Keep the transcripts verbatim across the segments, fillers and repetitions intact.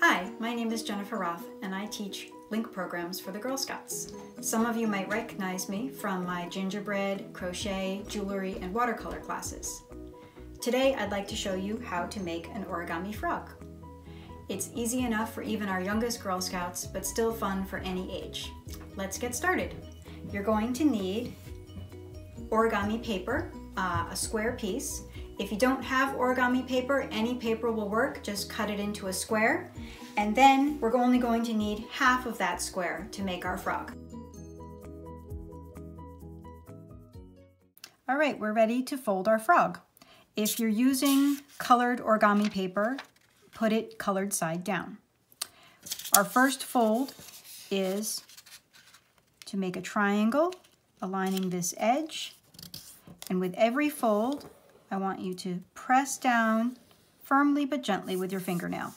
Hi, my name is Jennifer Roth and I teach Link programs for the Girl Scouts. Some of you might recognize me from my gingerbread, crochet, jewelry, and watercolor classes. Today I'd like to show you how to make an origami frog. It's easy enough for even our youngest Girl Scouts, but still fun for any age. Let's get started. You're going to need origami paper, uh, a square piece. If you don't have origami paper, any paper will work, just cut it into a square. And then we're only going to need half of that square to make our frog. All right, we're ready to fold our frog. If you're using colored origami paper, put it colored side down. Our first fold is to make a triangle, aligning this edge. And with every fold, I want you to press down firmly but gently with your fingernail.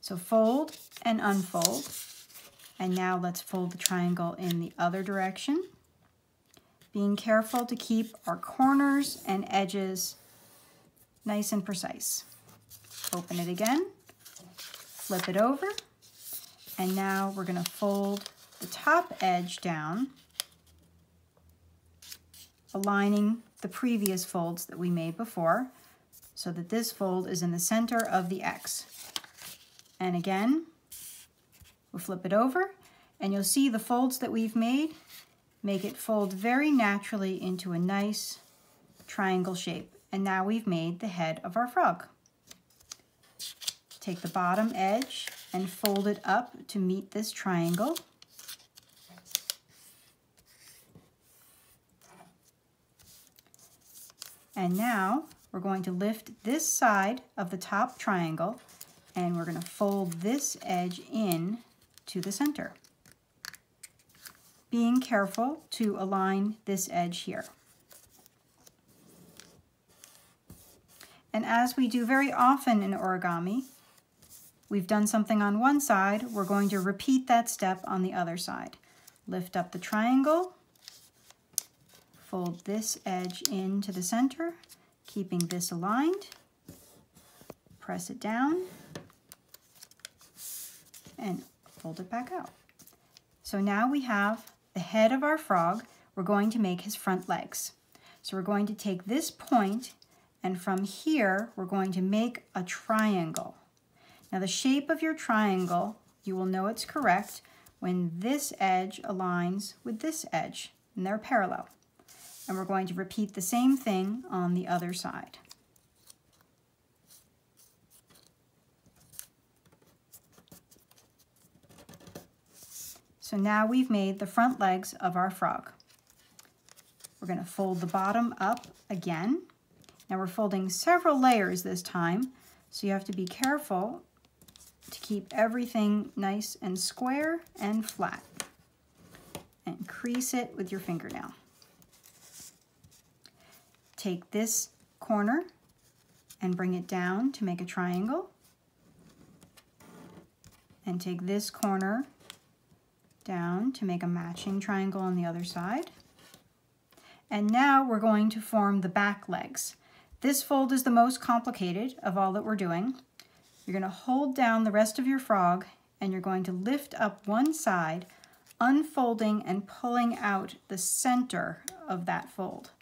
So fold and unfold. And now let's fold the triangle in the other direction, being careful to keep our corners and edges nice and precise. Open it again, flip it over, and now we're going to fold the top edge down, aligning the previous folds that we made before so that this fold is in the center of the X. And again, we'll flip it over and you'll see the folds that we've made make it fold very naturally into a nice triangle shape. And now we've made the head of our frog. Take the bottom edge and fold it up to meet this triangle. And now we're going to lift this side of the top triangle and we're going to fold this edge in to the center, being careful to align this edge here. And as we do very often in origami, we've done something on one side, we're going to repeat that step on the other side. Lift up the triangle, fold this edge into the center, keeping this aligned, press it down, and fold it back out. So now we have the head of our frog. We're going to make his front legs. So we're going to take this point, and from here, we're going to make a triangle. Now the shape of your triangle, you will know it's correct when this edge aligns with this edge, and they're parallel. And we're going to repeat the same thing on the other side. So now we've made the front legs of our frog. We're going to fold the bottom up again. Now we're folding several layers this time, so you have to be careful to keep everything nice and square and flat. And crease it with your fingernail. Take this corner and bring it down to make a triangle. And take this corner down to make a matching triangle on the other side. And now we're going to form the back legs. This fold is the most complicated of all that we're doing. You're going to hold down the rest of your frog and you're going to lift up one side, unfolding and pulling out the center of that fold.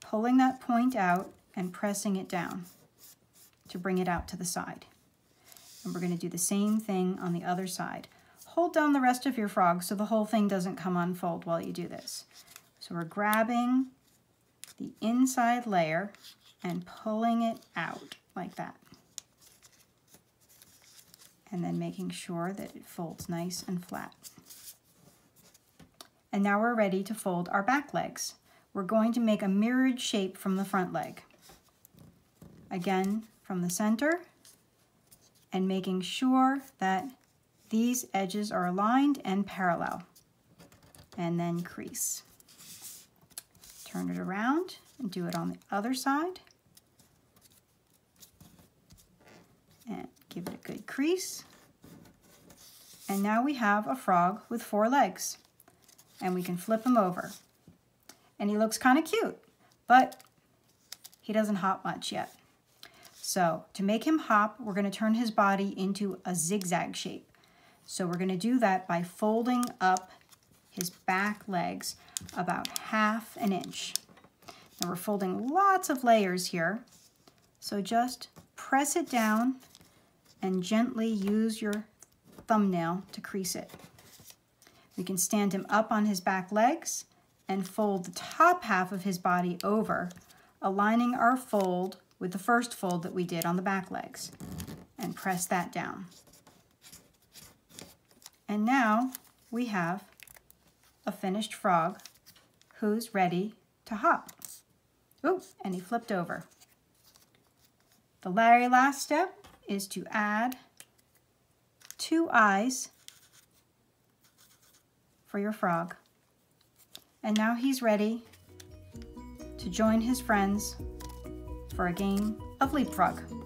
Pulling that point out and pressing it down to bring it out to the side. And we're going to do the same thing on the other side. Hold down the rest of your frog so the whole thing doesn't come unfold while you do this. So we're grabbing the inside layer and pulling it out like that. And then making sure that it folds nice and flat. And now we're ready to fold our back legs. We're going to make a mirrored shape from the front leg. Again, from the center, and making sure that these edges are aligned and parallel. And then crease. Turn it around and do it on the other side. And give it a good crease. And now we have a frog with four legs. And we can flip him over. And he looks kind of cute, but he doesn't hop much yet. So to make him hop, we're going to turn his body into a zigzag shape. So we're going to do that by folding up his back legs about half an inch. And we're folding lots of layers here. So just press it down and gently use your thumbnail to crease it. We can stand him up on his back legs and fold the top half of his body over, aligning our fold with the first fold that we did on the back legs, and press that down. And now we have a finished frog who's ready to hop. Ooh, and he flipped over. The very last step is to add two eyes for your frog. And now he's ready to join his friends for a game of leapfrog.